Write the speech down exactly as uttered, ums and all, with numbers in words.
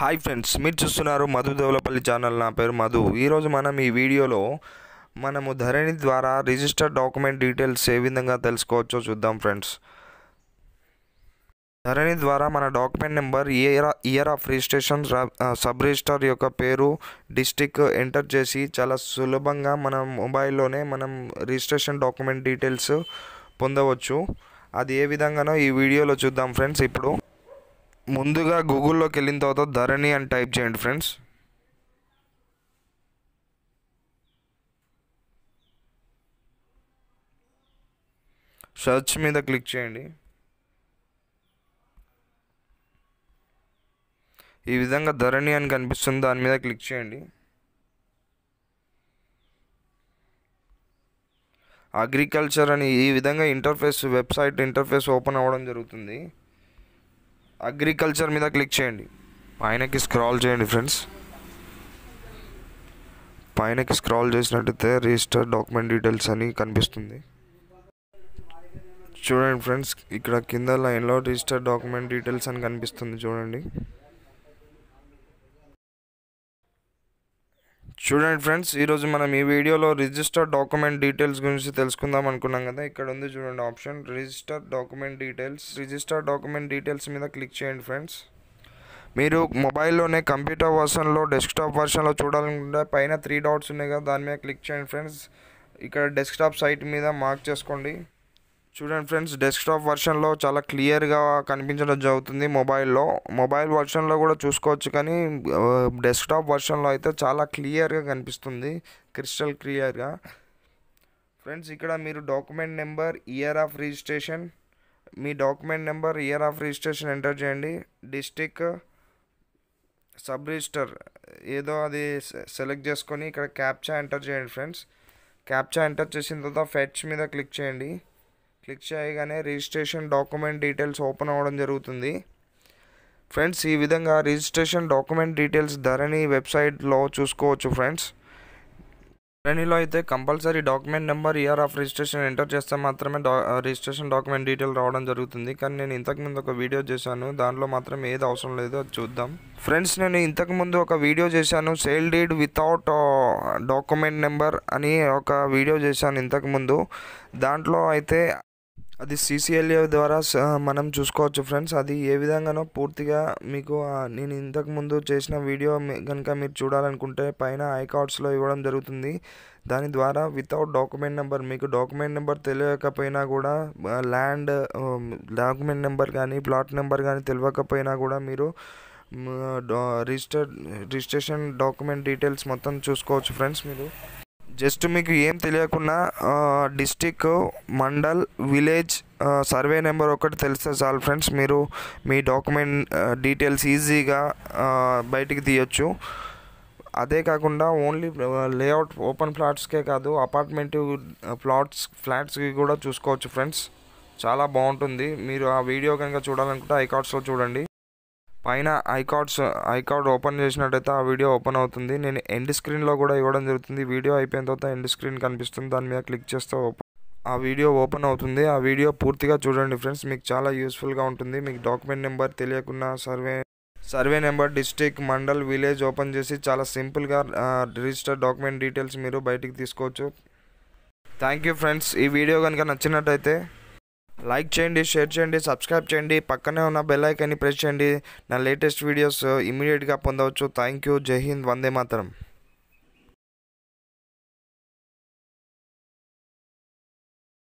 Hi friends, మీరు చూస్తున్నారు Madhu Devulapalli channel. నా పేరు మధు. ఈరోజు మనం ఈ వీడియోలో మనము ధరణి ద్వారా రిజిస్టర్డ్ డాక్యుమెంట్ డీటెయిల్స్ ఏ విధంగా తెలుసుకోవచ్చో చూద్దాం ఫ్రెండ్స్. ధరణి ద్వారా మన document number, year year of registration, sub register యొక్క పేరు, డిస్టిక్ ఎంటర్ చేసి చాలా సులభంగా మన మొబైల్లోనే మనం రిజిస్ట్రేషన్ డాక్యుమెంట్ డీటెయిల్స్ పొందవచ్చు. అది ఏ విధంగానో ఈ వీడియోలో చూద్దాం ఫ్రెండ్స్. ఇప్పుడు ముందుగా గూగుల్లోకి వెళ్ళిన తర్వాత ధరణి అని టైప్ చేయండి ఫ్రెండ్స్. సెర్చ్ మీద క్లిక్ చేయండి. ఈ విధంగా ధరణి అని కనిపిస్తుంది, దాని మీద క్లిక్ చేయండి. అగ్రికల్చర్ అని ఈ విధంగా ఇంటర్ఫేస్, వెబ్సైట్ ఇంటర్ఫేస్ ఓపెన్ అవ్వడం జరుగుతుంది. అగ్రికల్చర్ మీద క్లిక్ చేయండి. పైనకి స్క్రాల్ చేయండి ఫ్రెండ్స్. పైనకి స్క్రాల్ చేసినట్టయితే రిజిస్టర్ డాక్యుమెంట్ డీటెయిల్స్ అని కనిపిస్తుంది. చూడండి ఫ్రెండ్స్, ఇక్కడ కింద లైన్లో రిజిస్టర్ డాక్యుమెంట్ డీటెయిల్స్ అని కనిపిస్తుంది. చూడండి చూడండి ఫ్రెండ్స్, ఈరోజు మనం ఈ వీడియోలో రిజిస్టర్ డాక్యుమెంట్ డీటెయిల్స్ గురించి తెలుసుకుందాం అనుకున్నాం కదా. ఇక్కడ ఉంది చూడండి option, register document details. Register document details మీద క్లిక్ చేయండి ఫ్రెండ్స్. మీరు మొబైల్లోనే కంప్యూటర్ వర్షన్లో, డెస్క్టాప్ వర్షన్లో చూడాలనుకుంటే పైన త్రీ డాట్స్ ఉన్నాయి కదా, దాని మీద క్లిక్ చేయండి ఫ్రెండ్స్. ఇక్కడ డెస్క్టాప్ సైట్ మీద మార్క్ చేసుకోండి. చూడండి ఫ్రెండ్స్, డెస్క్టాప్ వర్షన్లో చాలా క్లియర్గా కనిపించడం జరుగుతుంది. మొబైల్లో మొబైల్ వర్షన్లో కూడా చూసుకోవచ్చు, కానీ డెస్క్టాప్ వర్షన్లో అయితే చాలా క్లియర్గా కనిపిస్తుంది, క్రిస్టల్ క్లియర్గా ఫ్రెండ్స్. ఇక్కడ మీరు document number, year of registration, మీ document number, year of registration enter చేయండి. డిస్టిక్, సబ్ రిజిస్టర్ ఏదో అది సెలెక్ట్ చేసుకొని ఇక్కడ క్యాప్చా ఎంటర్ చేయండి ఫ్రెండ్స్. క్యాప్చా ఎంటర్ చేసిన తర్వాత ఫెచ్ మీద క్లిక్ చేయండి. క్లిక్ చేయగానే రిజిస్ట్రేషన్ డాక్యుమెంట్ డీటెయిల్స్ ఓపెన్ అవ్వడం జరుగుతుంది ఫ్రెండ్స్. ఈ విధంగా రిజిస్ట్రేషన్ డాక్యుమెంట్ డీటెయిల్స్ ధరణి వెబ్సైట్లో చూసుకోవచ్చు ఫ్రెండ్స్. ధరణిలో అయితే compulsory document number, year of registration enter చేస్తే మాత్రమే డా రిజిస్ట్రేషన్ డాక్యుమెంట్ డీటెయిల్ రావడం జరుగుతుంది. కానీ నేను ఇంతకుముందు ఒక వీడియో చేశాను, దాంట్లో మాత్రం ఏది అవసరం లేదు, అది చూద్దాం ఫ్రెండ్స్. నేను ఇంతకుముందు ఒక వీడియో చేశాను, sale deed without document number అని ఒక వీడియో చేశాను ఇంతకుముందు. దాంట్లో అయితే అది సీసీఎల్ఏ ద్వారా మనం చూసుకోవచ్చు ఫ్రెండ్స్. అది ఏ విధంగానో పూర్తిగా మీకు నేను ఇంతకుముందు చేసిన వీడియో కనుక మీరు చూడాలనుకుంటే పైన ఐకార్డ్స్లో ఇవ్వడం జరుగుతుంది. దాని ద్వారా వితౌట్ డాక్యుమెంట్ నెంబర్, మీకు డాక్యుమెంట్ నెంబర్ తెలియకపోయినా కూడా, ల్యాండ్ డాక్యుమెంట్ నెంబర్ కానీ ప్లాట్ నెంబర్ కానీ తెలియకపోయినా కూడా మీరు రిజిస్టర్ రిజిస్ట్రేషన్ డాక్యుమెంట్ డీటెయిల్స్ మొత్తం చూసుకోవచ్చు ఫ్రెండ్స్. మీరు జస్ట్ మీకు ఏం తెలియకుండా district, mandal, village, survey number ఒకటి తెలిస్తే చాలు ఫ్రెండ్స్, మీరు మీ డాక్యుమెంట్ డీటెయిల్స్ ఈజీగా బయటికి తీయొచ్చు. అదే కాకుండా ఓన్లీ లేఅవుట్, ఓపెన్ ప్లాట్స్కే కాదు, అపార్ట్మెంట్ ప్లాట్స్ ఫ్లాట్స్కి కూడా చూసుకోవచ్చు ఫ్రెండ్స్. చాలా బాగుంటుంది. మీరు ఆ వీడియో కనుక చూడాలనుకుంటే ఐకార్డ్స్లో చూడండి. పైన ఐకార్డ్స్ ఐకార్డ్ ఓపెన్ చేసినట్టయితే ఆ వీడియో ఓపెన్ అవుతుంది. నేను ఎండ్ స్క్రీన్లో కూడా ఇవ్వడం జరుగుతుంది. వీడియో అయిపోయిన తర్వాత ఎండ్ స్క్రీన్ కనిపిస్తుంది, దాని మీద క్లిక్ చేస్తే ఓపెన్ ఆ వీడియో ఓపెన్ అవుతుంది. ఆ వీడియో పూర్తిగా చూడండి ఫ్రెండ్స్, మీకు చాలా యూస్ఫుల్గా ఉంటుంది. మీకు డాక్యుమెంట్ నెంబర్ తెలియకుండా survey survey number, district, mandal, village open చేసి చాలా సింపుల్గా రిజిస్టర్ డాక్యుమెంట్ డీటెయిల్స్ మీరు బయటికి తీసుకోవచ్చు. Thank you friends. ఈ వీడియో కనుక నచ్చినట్టయితే లైక్ చేయండి, షేర్ చేయండి, సబ్స్క్రైబ్ చేయండి. పక్కనే ఉన్న బెల్ ఐకాన్ని ప్రెస్ చేయండి. నా లేటెస్ట్ వీడియోస్ ఇమీడియట్గా పొందవచ్చు. Thank you. జై హింద్. వందే మాతరం.